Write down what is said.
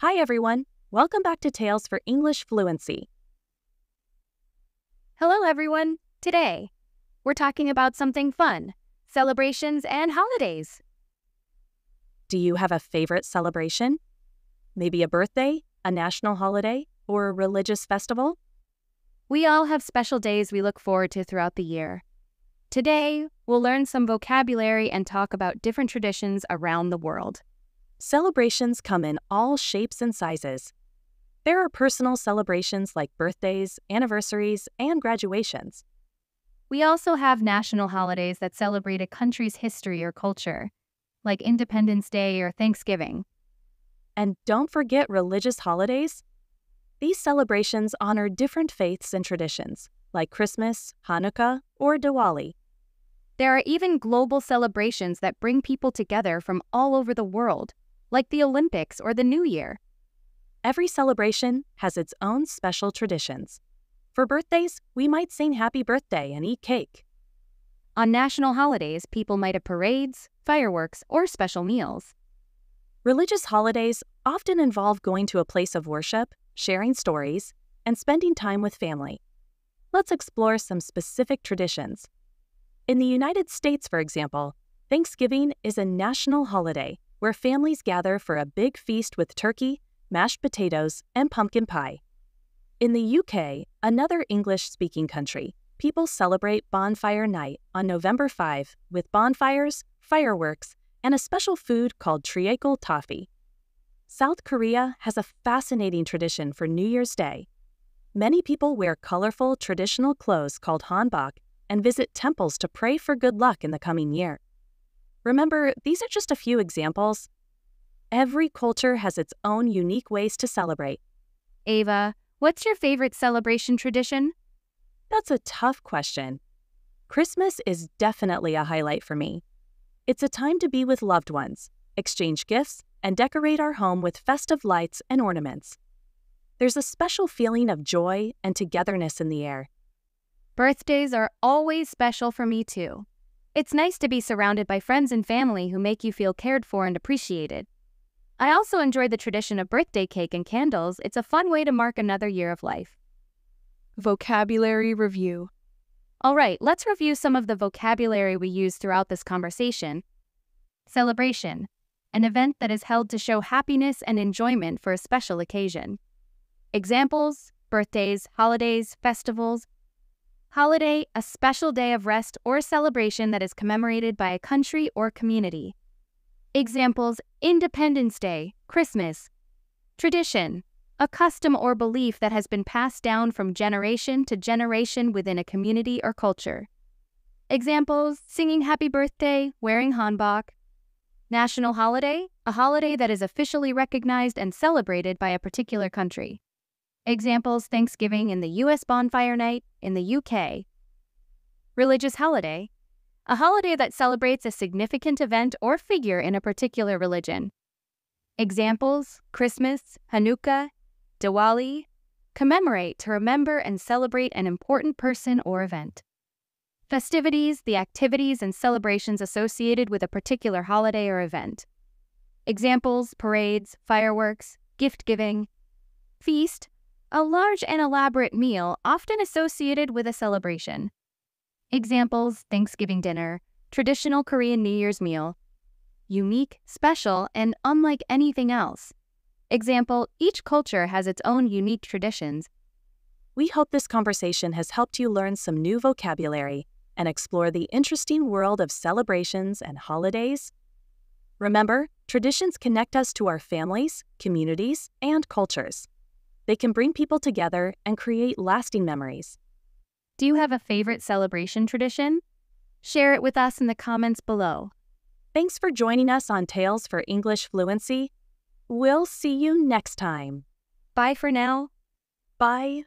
Hi everyone, welcome back to Tales for English Fluency. Hello everyone, today we're talking about something fun, celebrations and holidays. Do you have a favorite celebration? Maybe a birthday, a national holiday, or a religious festival? We all have special days we look forward to throughout the year. Today, we'll learn some vocabulary and talk about different traditions around the world. Celebrations come in all shapes and sizes. There are personal celebrations like birthdays, anniversaries, and graduations. We also have national holidays that celebrate a country's history or culture, like Independence Day or Thanksgiving. And don't forget religious holidays. These celebrations honor different faiths and traditions, like Christmas, Hanukkah, or Diwali. There are even global celebrations that bring people together from all over the world, like the Olympics or the New Year. Every celebration has its own special traditions. For birthdays, we might sing happy birthday and eat cake. On national holidays, people might have parades, fireworks, or special meals. Religious holidays often involve going to a place of worship, sharing stories, and spending time with family. Let's explore some specific traditions. In the United States, for example, Thanksgiving is a national holiday where families gather for a big feast with turkey, mashed potatoes, and pumpkin pie. In the UK, another English-speaking country, people celebrate Bonfire Night on November 5 with bonfires, fireworks, and a special food called treacle toffee. South Korea has a fascinating tradition for New Year's Day. Many people wear colorful traditional clothes called hanbok and visit temples to pray for good luck in the coming year. Remember, these are just a few examples. Every culture has its own unique ways to celebrate. Ava, what's your favorite celebration tradition? That's a tough question. Christmas is definitely a highlight for me. It's a time to be with loved ones, exchange gifts, and decorate our home with festive lights and ornaments. There's a special feeling of joy and togetherness in the air. Birthdays are always special for me too. It's nice to be surrounded by friends and family who make you feel cared for and appreciated. I also enjoy the tradition of birthday cake and candles. It's a fun way to mark another year of life. Vocabulary review. All right, let's review some of the vocabulary we use throughout this conversation. Celebration, an event that is held to show happiness and enjoyment for a special occasion. Examples, birthdays, holidays, festivals. Holiday, a special day of rest or celebration that is commemorated by a country or community. Examples, Independence Day, Christmas. Tradition, a custom or belief that has been passed down from generation to generation within a community or culture. Examples, singing happy birthday, wearing hanbok. National holiday, a holiday that is officially recognized and celebrated by a particular country. Examples, Thanksgiving in the U.S., Bonfire Night in the UK. Religious holiday, a holiday that celebrates a significant event or figure in a particular religion. Examples, Christmas, Hanukkah, Diwali. Commemorate, to remember and celebrate an important person or event. Festivities, the activities and celebrations associated with a particular holiday or event. Examples, parades, fireworks, gift-giving. Feast, a large and elaborate meal often associated with a celebration. Examples, Thanksgiving dinner, traditional Korean New Year's meal. Unique, special, and unlike anything else. Example, each culture has its own unique traditions. We hope this conversation has helped you learn some new vocabulary and explore the interesting world of celebrations and holidays. Remember, traditions connect us to our families, communities, and cultures. They can bring people together and create lasting memories. Do you have a favorite celebration tradition? Share it with us in the comments below. Thanks for joining us on Tales for English Fluency. We'll see you next time. Bye for now. Bye.